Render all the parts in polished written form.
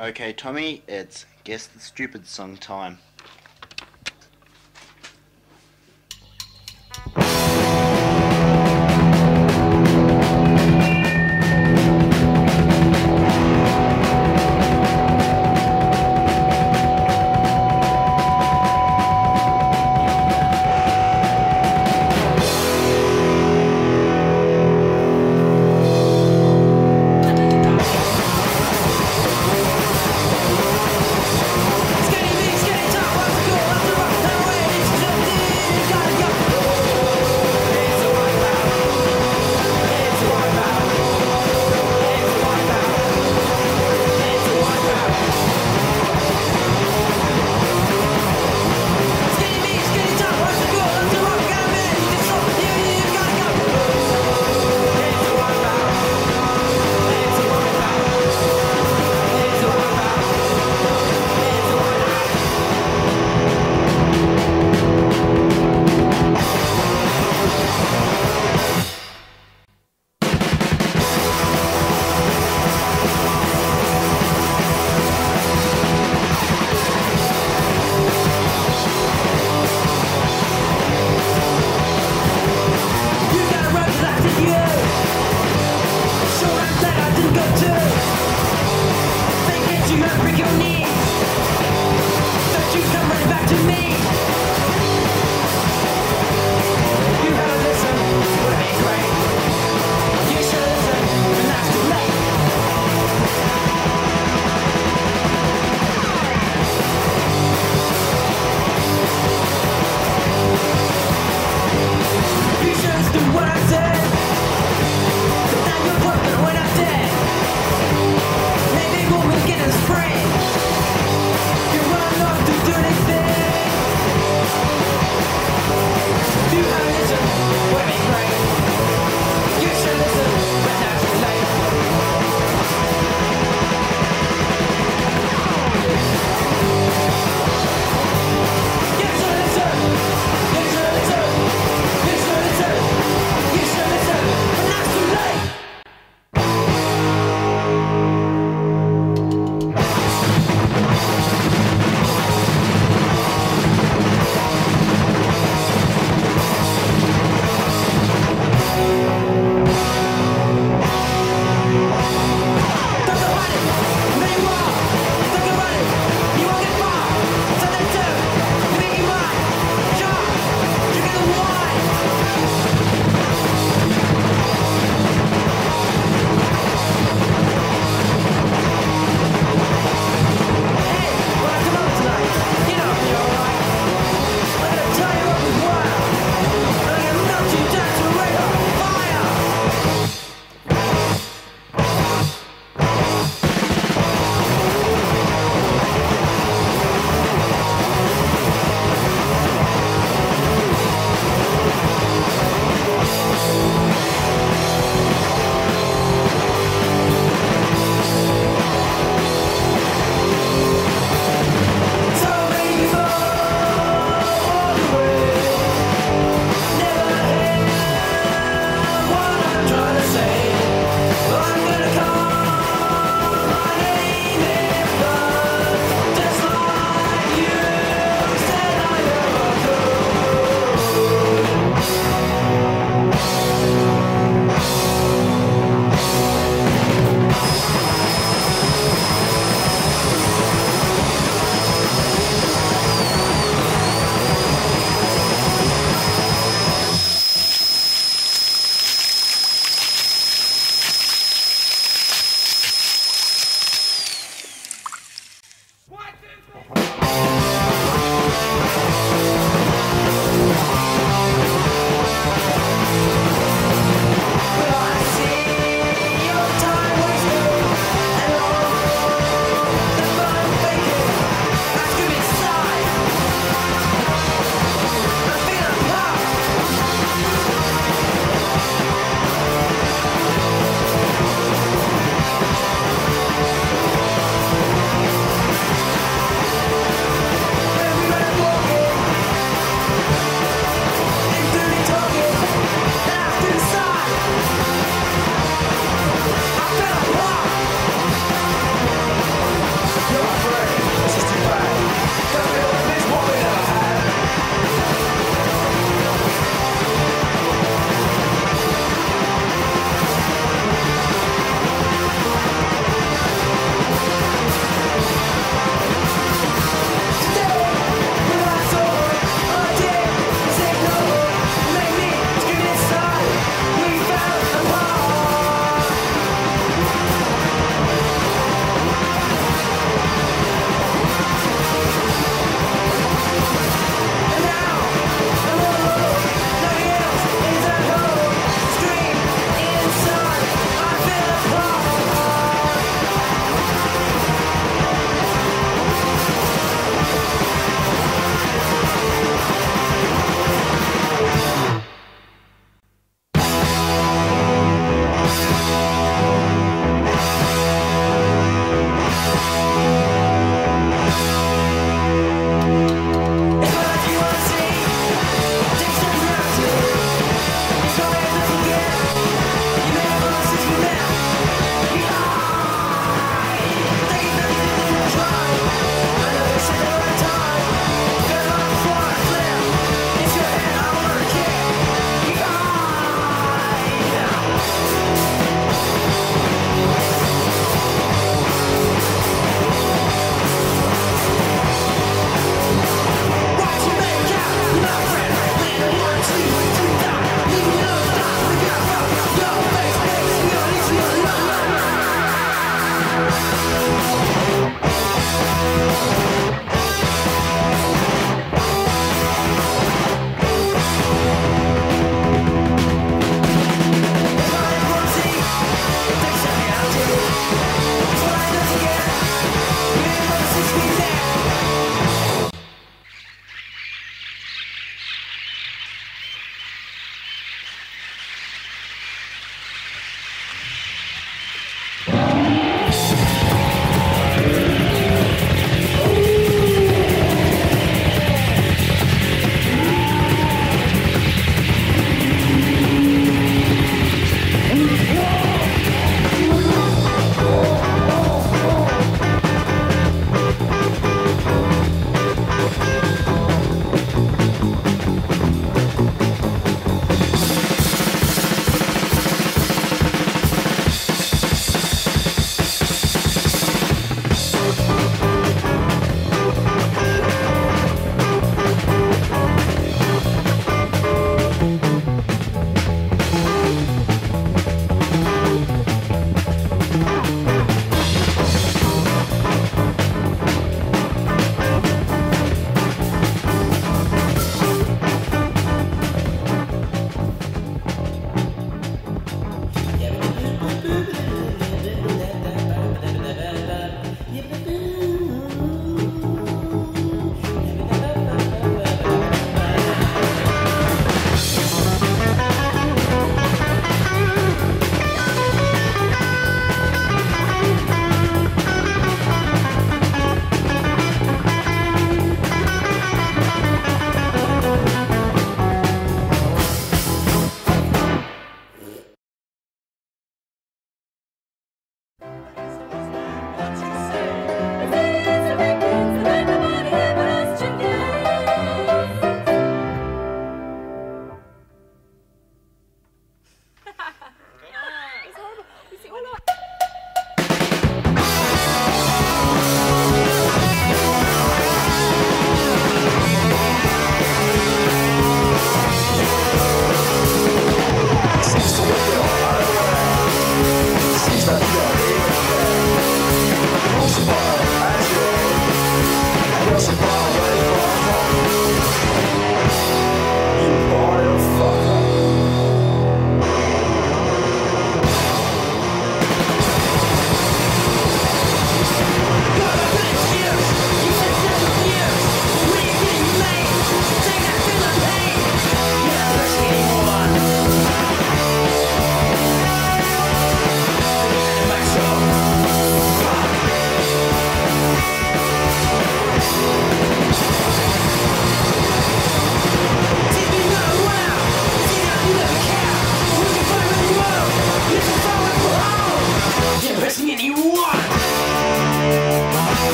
Okay, Tommy, it's Guess the Stupid Song time. You're not enough to do anything.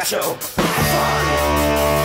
Nacho. Fun.